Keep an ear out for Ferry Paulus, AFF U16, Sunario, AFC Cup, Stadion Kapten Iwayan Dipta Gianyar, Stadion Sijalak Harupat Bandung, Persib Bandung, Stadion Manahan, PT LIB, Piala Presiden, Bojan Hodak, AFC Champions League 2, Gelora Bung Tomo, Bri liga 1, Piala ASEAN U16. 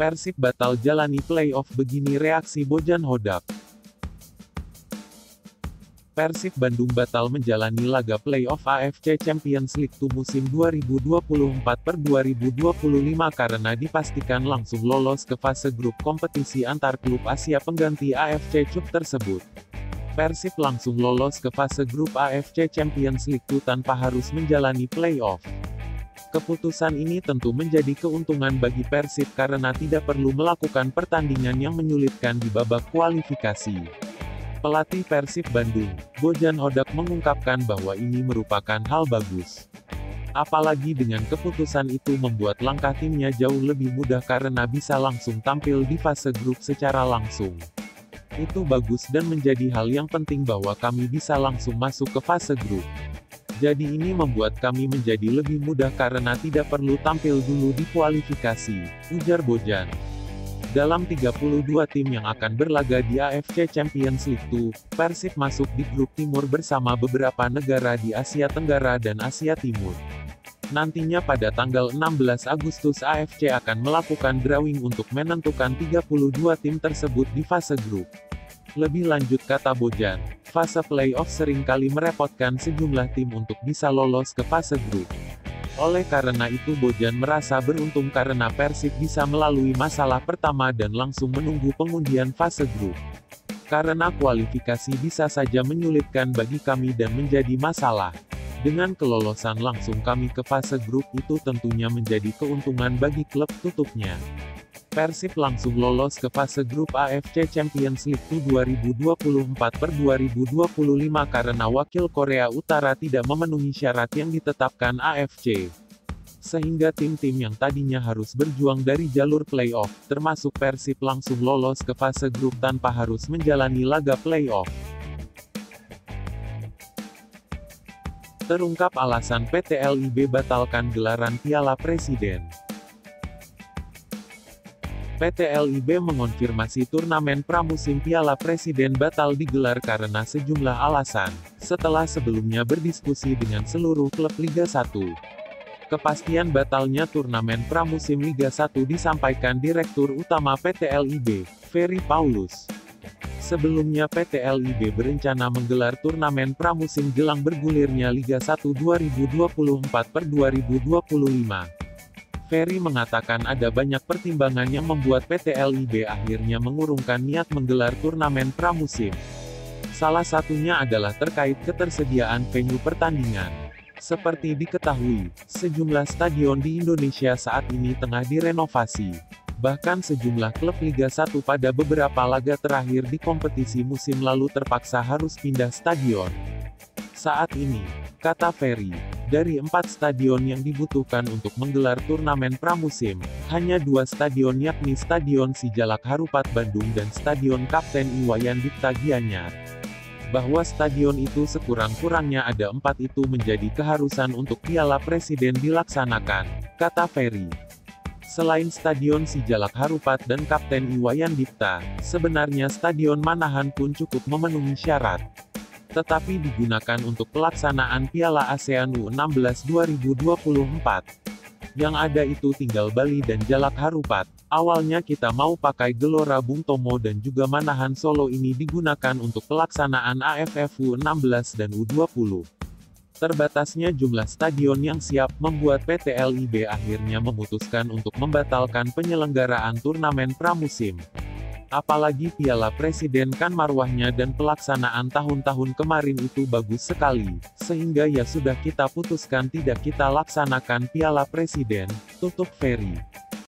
Persib batal jalani playoff, begini reaksi Bojan Hodak. Persib Bandung batal menjalani laga playoff AFC Champions League 2 musim 2024-2025 karena dipastikan langsung lolos ke fase grup kompetisi antar klub Asia pengganti AFC Cup tersebut. Persib langsung lolos ke fase grup AFC Champions League 2 tanpa harus menjalani playoff. Keputusan ini tentu menjadi keuntungan bagi Persib karena tidak perlu melakukan pertandingan yang menyulitkan di babak kualifikasi. Pelatih Persib Bandung, Bojan Hodak, mengungkapkan bahwa ini merupakan hal bagus. Apalagi dengan keputusan itu membuat langkah timnya jauh lebih mudah karena bisa langsung tampil di fase grup secara langsung. Itu bagus dan menjadi hal yang penting bahwa kami bisa langsung masuk ke fase grup. Jadi ini membuat kami menjadi lebih mudah karena tidak perlu tampil dulu di kualifikasi, ujar Bojan. Dalam 32 tim yang akan berlaga di AFC Champions League 2, Persib masuk di grup timur bersama beberapa negara di Asia Tenggara dan Asia Timur. Nantinya pada tanggal 16 Agustus AFC akan melakukan drawing untuk menentukan 32 tim tersebut di fase grup. Lebih lanjut kata Bojan, fase playoff seringkali merepotkan sejumlah tim untuk bisa lolos ke fase grup. Oleh karena itu Bojan merasa beruntung karena Persib bisa melalui masalah pertama dan langsung menunggu pengundian fase grup. Karena kualifikasi bisa saja menyulitkan bagi kami dan menjadi masalah. Dengan kelolosan langsung kami ke fase grup itu tentunya menjadi keuntungan bagi klub, tutupnya. Persib langsung lolos ke fase grup AFC Champions League 2024-2025 karena wakil Korea Utara tidak memenuhi syarat yang ditetapkan AFC. Sehingga tim-tim yang tadinya harus berjuang dari jalur playoff, termasuk Persib, langsung lolos ke fase grup tanpa harus menjalani laga playoff. Terungkap alasan PT LIB batalkan gelaran Piala Presiden. PT LIB mengonfirmasi turnamen pramusim Piala Presiden batal digelar karena sejumlah alasan, setelah sebelumnya berdiskusi dengan seluruh klub Liga 1. Kepastian batalnya turnamen pramusim Liga 1 disampaikan Direktur Utama PT LIB, Ferry Paulus. Sebelumnya PT LIB berencana menggelar turnamen pramusim jelang bergulirnya Liga 1 2024-2025. Ferry mengatakan ada banyak pertimbangan yang membuat PT LIB akhirnya mengurungkan niat menggelar turnamen pramusim. Salah satunya adalah terkait ketersediaan venue pertandingan. Seperti diketahui, sejumlah stadion di Indonesia saat ini tengah direnovasi. Bahkan sejumlah klub Liga 1 pada beberapa laga terakhir di kompetisi musim lalu terpaksa harus pindah stadion. Saat ini, kata Ferry, dari 4 stadion yang dibutuhkan untuk menggelar turnamen pramusim, hanya 2 stadion yakni Stadion Sijalak Harupat Bandung dan Stadion Kapten Iwayan Dipta Gianyar. Bahwa stadion itu sekurang-kurangnya ada 4 itu menjadi keharusan untuk Piala Presiden dilaksanakan, kata Ferry. Selain Stadion Sijalak Harupat dan Kapten Iwayan Dipta, sebenarnya Stadion Manahan pun cukup memenuhi syarat. Tetapi digunakan untuk pelaksanaan Piala ASEAN U16 2024. Yang ada itu tinggal Bali dan Jalak Harupat. Awalnya kita mau pakai Gelora Bung Tomo dan juga Manahan Solo, ini digunakan untuk pelaksanaan AFF U16 dan U20. Terbatasnya jumlah stadion yang siap membuat PT LIB akhirnya memutuskan untuk membatalkan penyelenggaraan turnamen pramusim. Apalagi Piala Presiden kan marwahnya dan pelaksanaan tahun-tahun kemarin itu bagus sekali, sehingga ya sudah kita putuskan tidak kita laksanakan Piala Presiden, tutup Ferry.